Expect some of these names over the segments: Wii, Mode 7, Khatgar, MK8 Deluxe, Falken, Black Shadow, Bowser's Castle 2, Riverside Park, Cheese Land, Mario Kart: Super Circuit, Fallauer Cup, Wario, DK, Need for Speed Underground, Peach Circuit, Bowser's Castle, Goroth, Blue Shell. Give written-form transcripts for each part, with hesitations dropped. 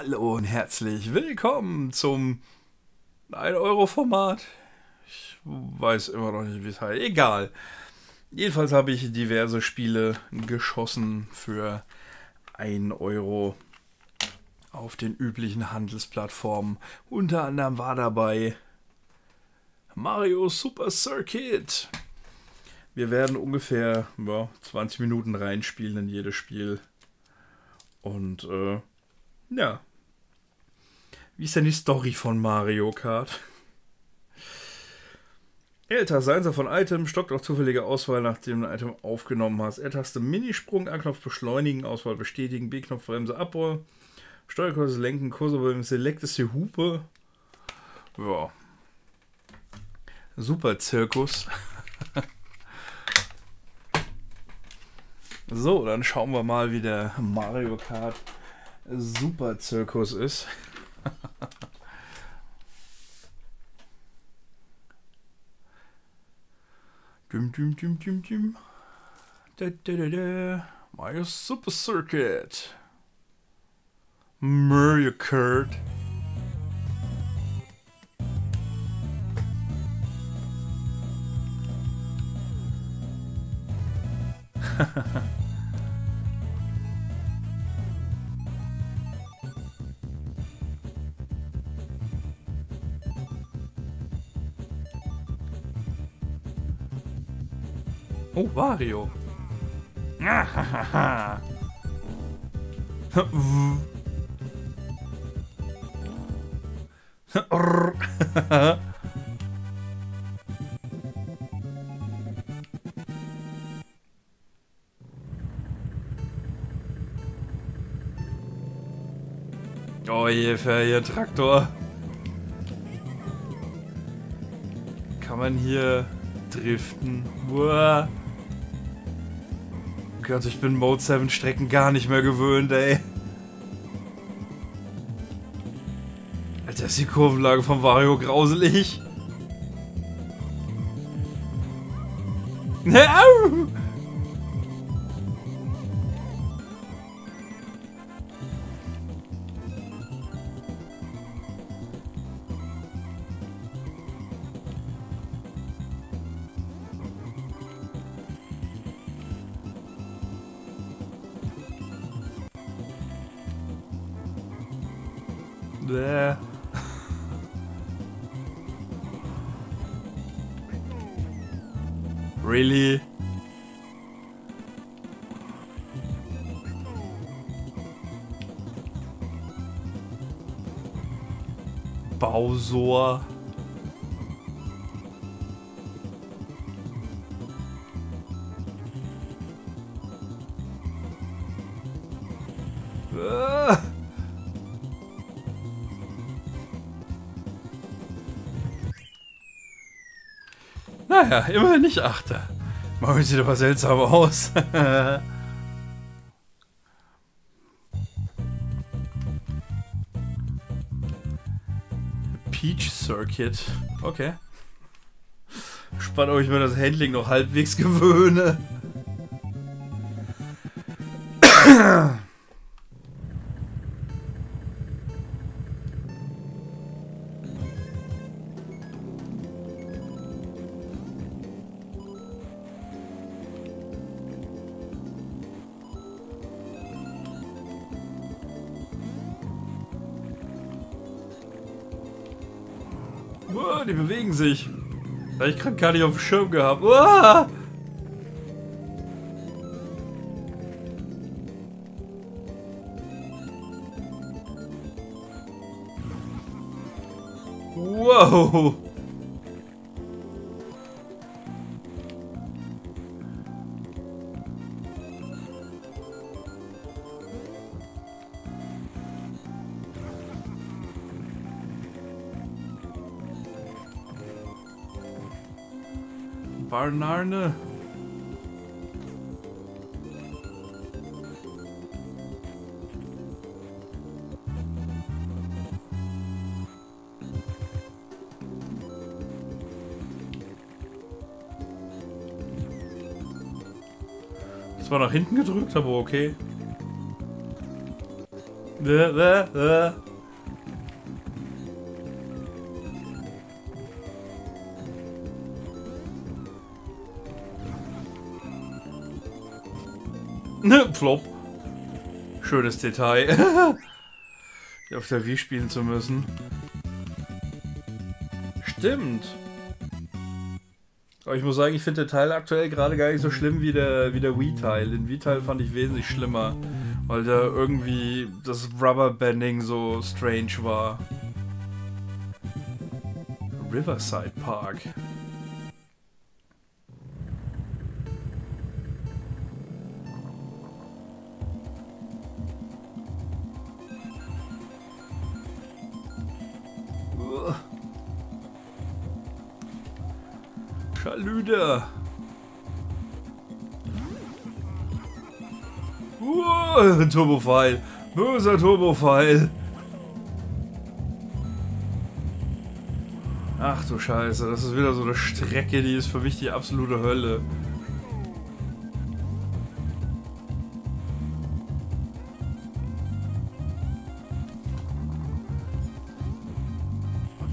Hallo und herzlich willkommen zum 1-Euro-Format. Ich weiß immer noch nicht, wie es heißt. Egal. Jedenfalls habe ich diverse Spiele geschossen für 1 Euro auf den üblichen Handelsplattformen. Unter anderem war dabei Mario Super Circuit. Wir werden ungefähr 20 Minuten reinspielen in jedes Spiel. Und ja, wie ist denn die Story von Mario Kart? L-Taste von Item, stockt auch zufällige Auswahl, nachdem du ein Item aufgenommen hast. L-Taste Minisprung, A-Knopf beschleunigen, Auswahl bestätigen, B-Knopf Bremse abrollen, Steuerkurse lenken, Kurse beim Select ist die Hupe. Ja. Super Zirkus. So, dann schauen wir mal, wie der Mario Kart Super Zirkus ist. Dum, dum, dum, dum, dum. Da, da, da, da. Mario Super Circuit. Mario Kart. Oh, Wario. Oh je, hier Traktor. Kann man hier driften? Wow. Gott, ich bin Mode 7 Strecken gar nicht mehr gewöhnt, ey. Alter, ist die Kurvenlage von Wario grauselig. Really? Bowser. Ja, immerhin nicht Achter. Mario sieht aber seltsam aus. Peach Circuit. Okay. Spannend, ob ich mir das Handling noch halbwegs gewöhne. Oh, die bewegen sich. Habe ich gerade gar nicht auf dem Schirm gehabt. Oh! Wow. Barnarne. Das war nach hinten gedrückt, aber okay. Ne, Flop. Schönes Detail. Auf der Wii spielen zu müssen. Stimmt. Aber ich muss sagen, ich finde den Teil aktuell gerade gar nicht so schlimm wie der Wii-Teil. Den Wii-Teil fand ich wesentlich schlimmer, weil da irgendwie das Rubberbanding so strange war. Riverside Park. Schalüder. Turbopfeil. Böser Turbopfeil. Ach du Scheiße, das ist wieder so eine Strecke, die ist für mich die absolute Hölle.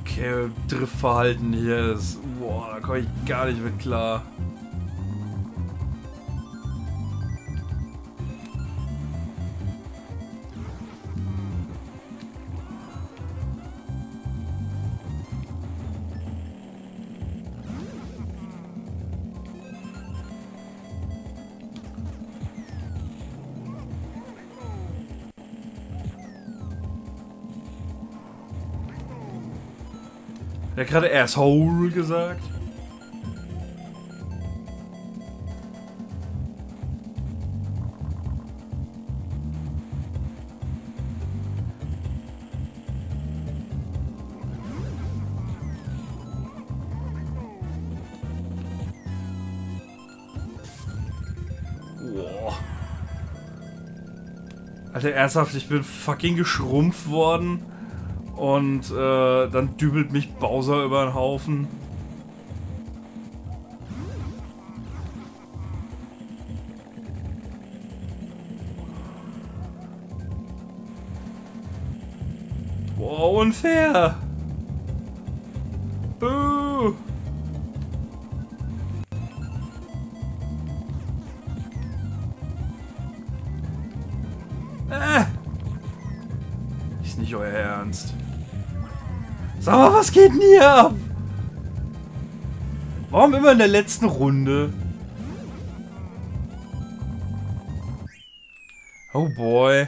Okay, Driftverhalten hier ist... Boah, da komme ich gar nicht mit klar. Der hat gerade Asshole gesagt. Boah. Alter, ernsthaft, ich bin fucking geschrumpft worden. Und dann dübelt mich Bowser über den Haufen. Wow, unfair! Buh! Ist nicht euer Ernst. Sag mal, was geht denn hier ab? Warum immer in der letzten Runde? Oh boy.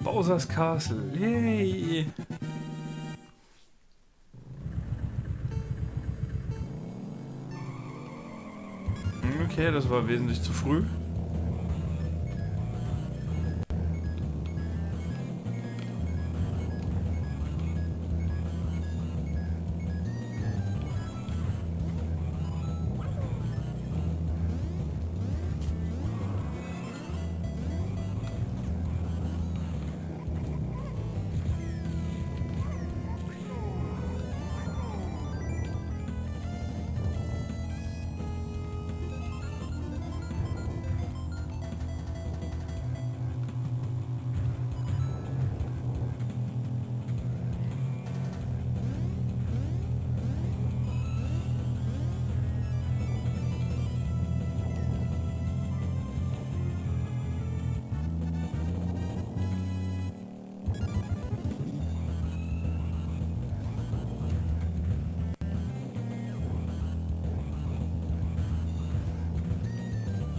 Bowser's Castle. Yay. Okay, das war wesentlich zu früh.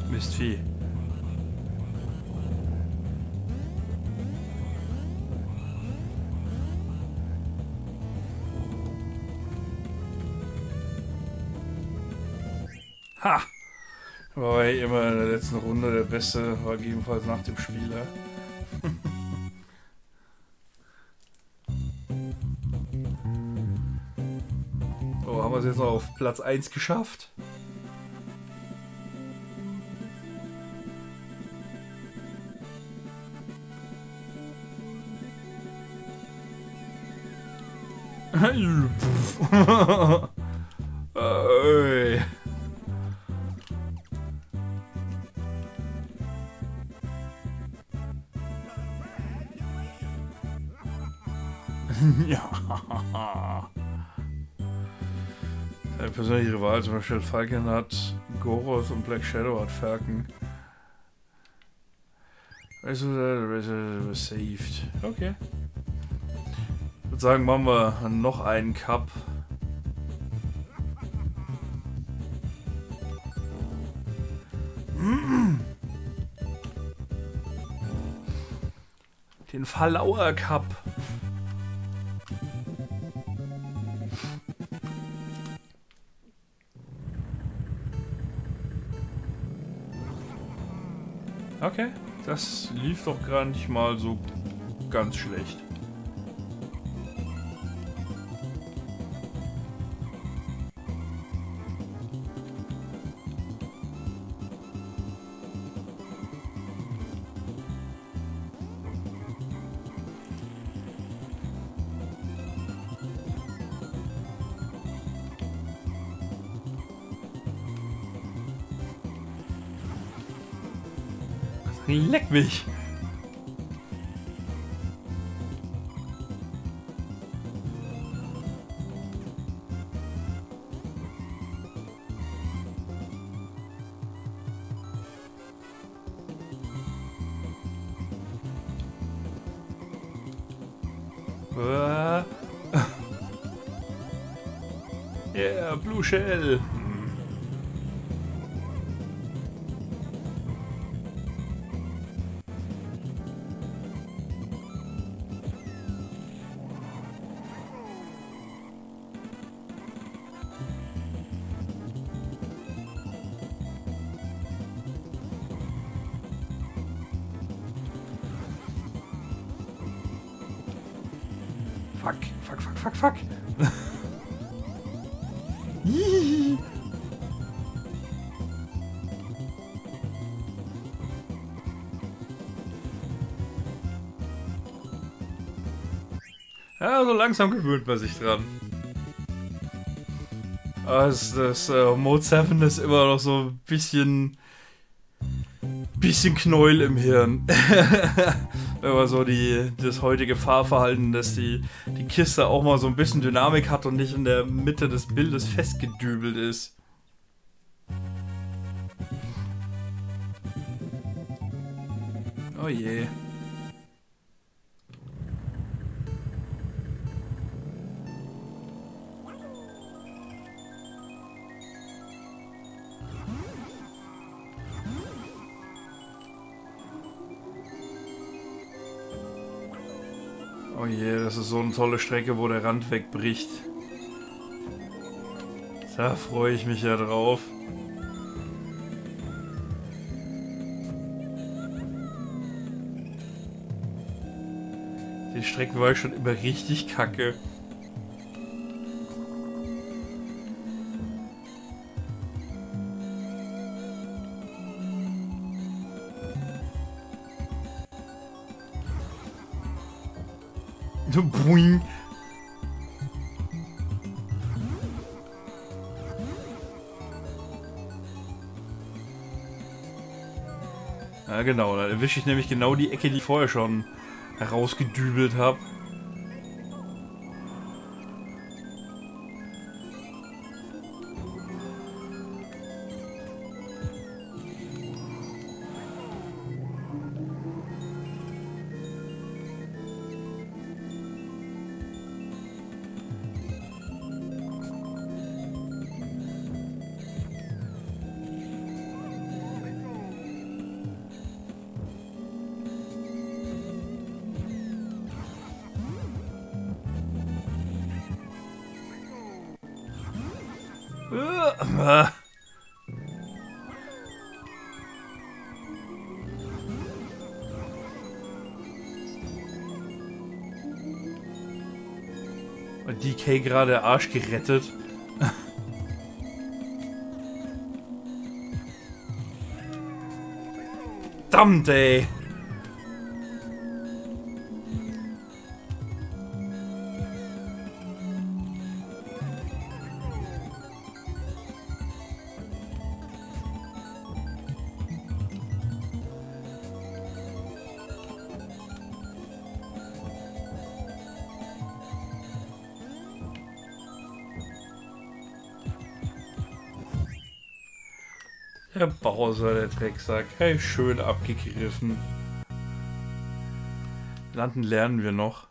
Mistvieh. Ha! War ich immer in der letzten Runde der Beste, war jedenfalls nach dem Spieler. Oh, haben wir es jetzt noch auf Platz 1 geschafft? Ja. Der persönliche Rival, zum Beispiel Falken hat Goroth und Black Shadow hat Falken. Received. Okay. Ich würde sagen, machen wir noch einen Cup. Den Fallauer Cup. Okay, das lief doch gar nicht mal so ganz schlecht. Leck mich! Yeah, Blue Shell! Fuck. Ja, so langsam gewöhnt man sich dran. Aber das Mode 7 ist immer noch so ein bisschen Knäuel im Hirn. Wenn man so das heutige Fahrverhalten, dass die Kiste auch mal so ein bisschen Dynamik hat und nicht in der Mitte des Bildes festgedübelt ist. Oh je. Oh je, das ist so eine tolle Strecke, wo der Rand wegbricht. Da freue ich mich ja drauf. Die Strecken war ich schon immer richtig kacke. Boing. Ja genau, da erwische ich nämlich genau die Ecke, die ich vorher schon herausgedübelt habe. Und DK gerade Arsch gerettet. Verdammt, ey! Der Bowser, der Drecksack, hey, schön abgegriffen. Landen lernen wir noch.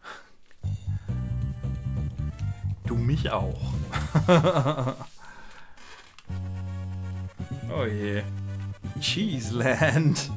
Du mich auch. Oh je. Cheese Land.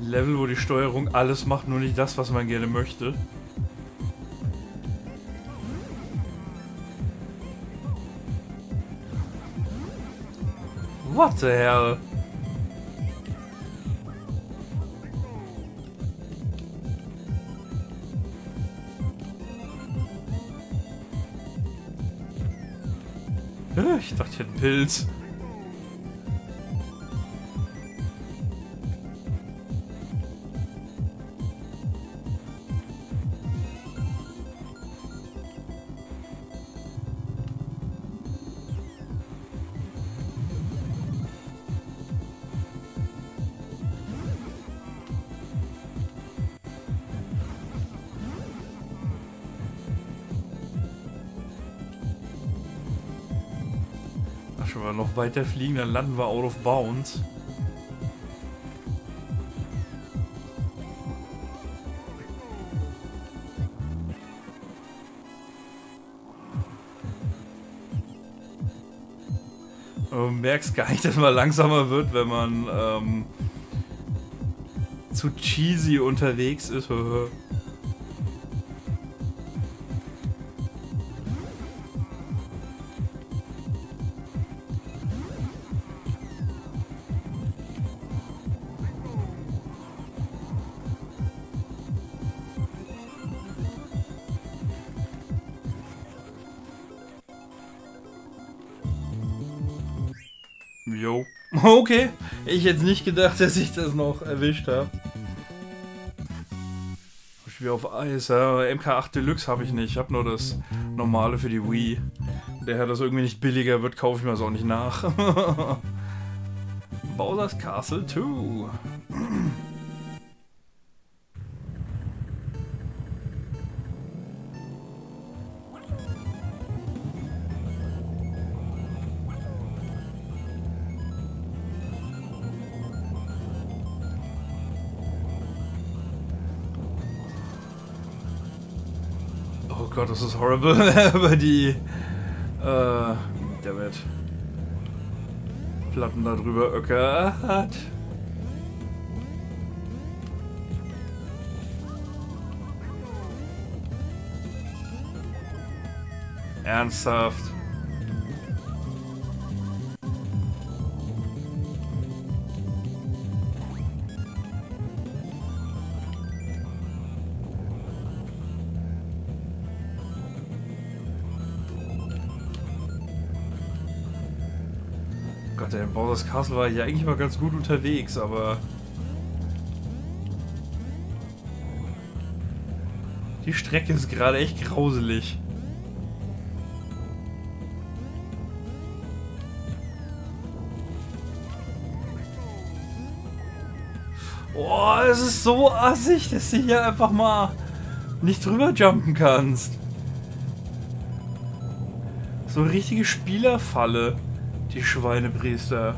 Level, wo die Steuerung alles macht, nur nicht das, was man gerne möchte. What the hell? Ich dachte, ich hätte einen Pilz. Wenn wir noch weiter fliegen, dann landen wir out of bounds. Du merkst gar nicht, dass man langsamer wird, wenn man zu cheesy unterwegs ist. Jo. Okay, ich hätte nicht gedacht, dass ich das noch erwischt habe. Ich bin auf Eis. MK8 Deluxe habe ich nicht. Ich habe nur das normale für die Wii. Der das irgendwie nicht billiger wird, kaufe ich mir das auch nicht nach. Bowser's Castle 2. Oh Gott, das ist horrible, aber die damn it. Platten da drüber öckert. Ernsthaft. Gott, der Bowser's Castle war hier eigentlich mal ganz gut unterwegs, aber die Strecke ist gerade echt grauselig. Oh, es ist so assig, dass du hier einfach mal nicht drüber jumpen kannst. So eine richtige Spielerfalle. Die Schweinepriester.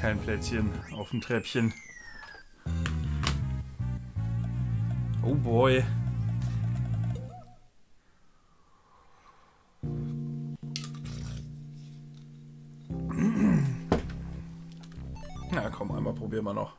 Kein Plätzchen auf dem Treppchen. Oh boy. Na komm, einmal probieren wir noch.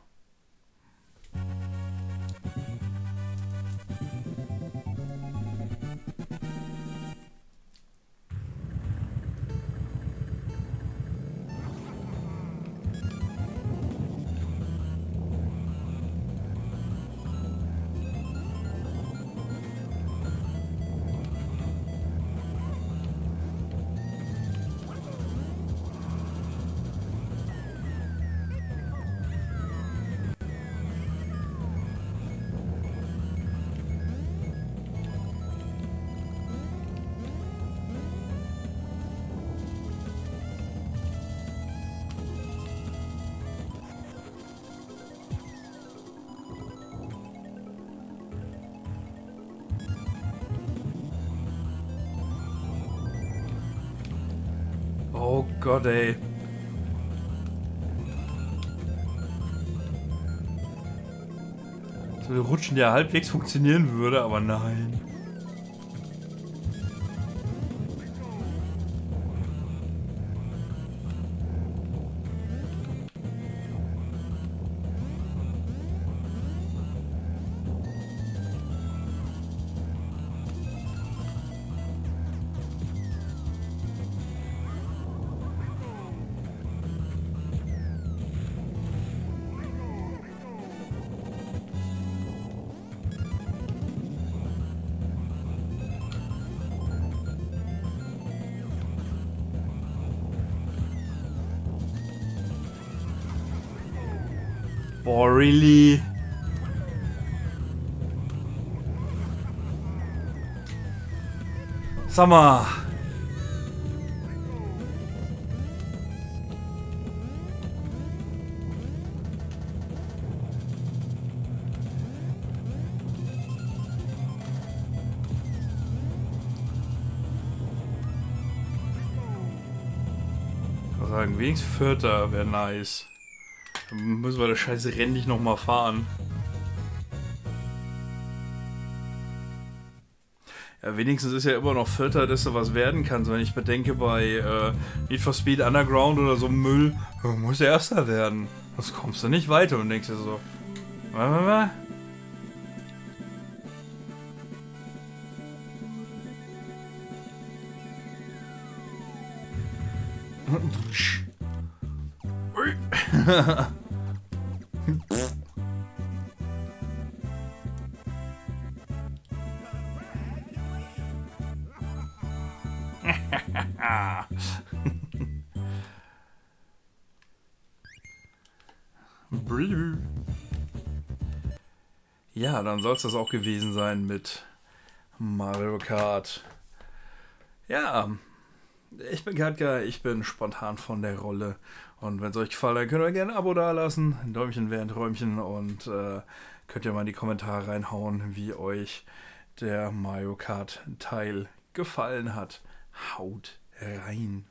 Gott, ey. So ein Rutschen, der halbwegs funktionieren würde, aber nein. Boah, really? Summer! Ich würde sagen, wenigstens Vierter wäre nice. Dann müssen wir das scheiße Rennen nicht nochmal fahren. Ja, wenigstens ist ja immer noch Vierter, dass da was werden kann. So, wenn ich bedenke, bei Need for Speed Underground oder so Müll, du musst ja Erster werden. Sonst kommst du nicht weiter und denkst dir so. Ja, dann soll es das auch gewesen sein mit Mario Kart. Ja, ich bin Khatgar, ich bin spontan von der Rolle. Und wenn es euch gefallen hat, könnt ihr gerne ein Abo dalassen. Ein Däumchen während Räumchen. Und könnt ihr mal in die Kommentare reinhauen, wie euch der Mario Kart Teil gefallen hat. Haut rein.